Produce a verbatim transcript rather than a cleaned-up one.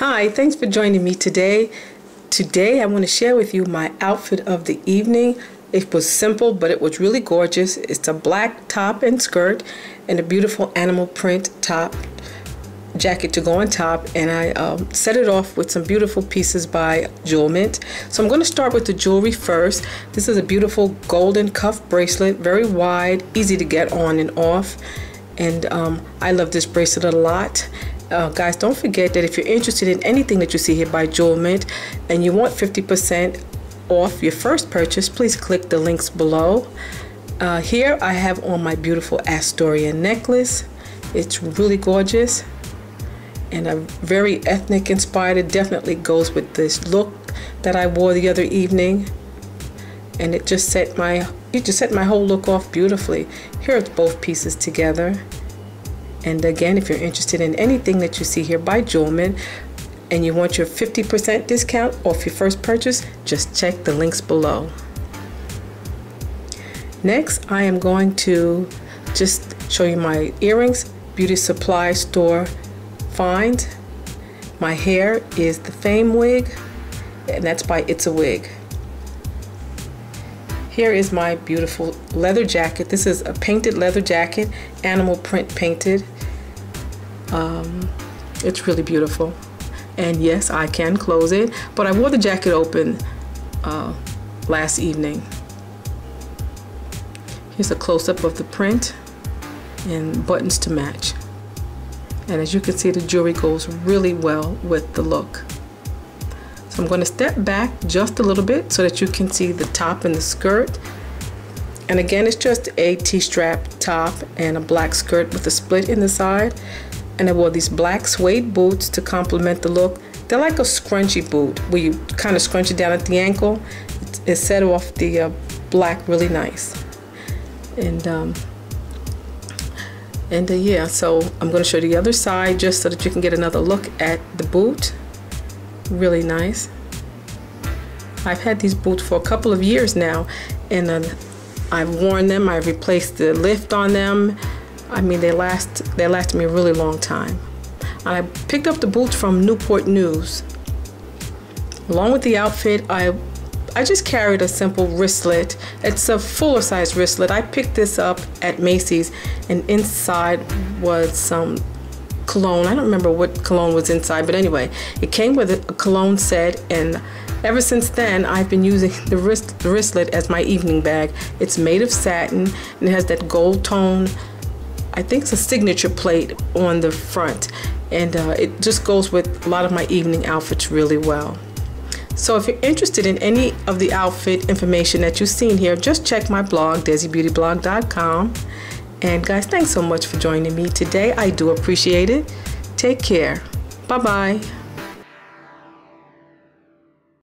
Hi, thanks for joining me today. Today I want to share with you my outfit of the evening. It was simple, but it was really gorgeous. It's a black top and skirt and a beautiful animal print top jacket to go on top, and I um, set it off with some beautiful pieces by JewelMint. So I'm going to start with the jewelry first. This is a beautiful golden cuff bracelet, very wide, easy to get on and off, and um, I love this bracelet a lot. Uh, guys, don't forget that if you're interested in anything that you see here by JewelMint and you want fifty percent off your first purchase, please click the links below. Uh, here I have on my beautiful Astoria necklace. It's really gorgeous and a very ethnic inspired. It definitely goes with this look that I wore the other evening, and it just set my it just set my whole look off beautifully. Here it's both pieces together. And again, if you're interested in anything that you see here by JewelMint and you want your fifty percent discount off your first purchase, just check the links below. Next, I am going to just show you my earrings, beauty supply store find. My hair is the Fame wig, and that's by It's a Wig. Here is my beautiful leather jacket. This is a painted leather jacket, animal print painted. Um, it's really beautiful. And yes, I can close it, but I wore the jacket open uh, last evening. Here's a close-up of the print and buttons to match. And as you can see, the jewelry goes really well with the look. So I'm going to step back just a little bit so that you can see the top and the skirt. And again, it's just a T-strap top and a black skirt with a split in the side. And I wore these black suede boots to complement the look. They're like a scrunchy boot where you kind of scrunch it down at the ankle. It set off the uh, black really nice. And um, and uh, yeah, so I'm going to show you the other side just so that you can get another look at the boot. Really nice. I've had these boots for a couple of years now, and uh, I've worn them. I've replaced the lift on them. I mean, they last they last me a really long time. And I picked up the boots from Newport News. Along with the outfit, I I just carried a simple wristlet. It's a fuller size wristlet. I picked this up at Macy's, and inside was some cologne. I don't remember what cologne was inside, but anyway, it came with a cologne set, and ever since then I've been using the wrist the wristlet as my evening bag. It's made of satin and it has that gold tone. I think it's a signature plate on the front, and uh, it just goes with a lot of my evening outfits really well. So if you're interested in any of the outfit information that you've seen here, just check my blog, Desi Beauty Blog dot com. And guys, thanks so much for joining me today. I do appreciate it. Take care. Bye-bye.